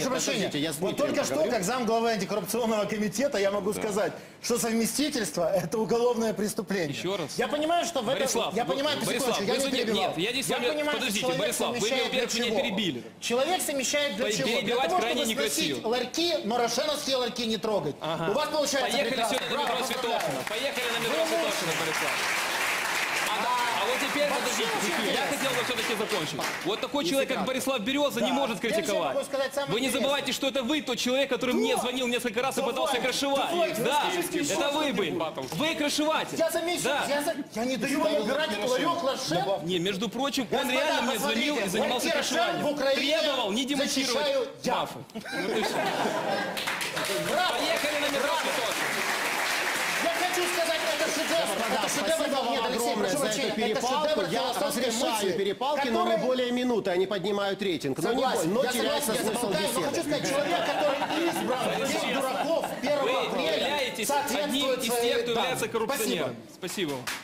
прошу прощения, я вот только что, как замглавы антикоррупционного комитета, я могу сказать, что совместительство – это уголовное преступление. Еще раз. Я понимаю, что в этом... Я понимаю, я не перебивал. Подождите, Борислав, вы меня перебили. Человек совмещает для чего? Для того, чтобы сносить ларьки, но рошеновские ларьки не трогать. У вас получается... Поехали сегодня на метро Светошина. Поехали на метро Светошина, Борислав. Теперь, я хотел бы все-таки закончить. Вот такой человек, как Борислав Береза, не может критиковать. Вы не забывайте, что это вы тот человек, который мне звонил несколько раз и пытался крышевать. Да, это вы были. Вы крышеватель. Я замечу, я не даю вам убирать ларек ларше. Не, между прочим, он реально мне звонил и занимался крышеванием. Требовал не демонтировать мафы. Поехали на метро. Спасибо вам огромное за эту перепалку. Я разрешаю перепалки, но не более минуты. Они поднимают рейтинг. Но теряется смысл беседы. Я хочу сказать, человек, который избран всех дураков 1 апреля, соответствует своей... Вы являетесь одним из тех, кто является коррупционером. Спасибо.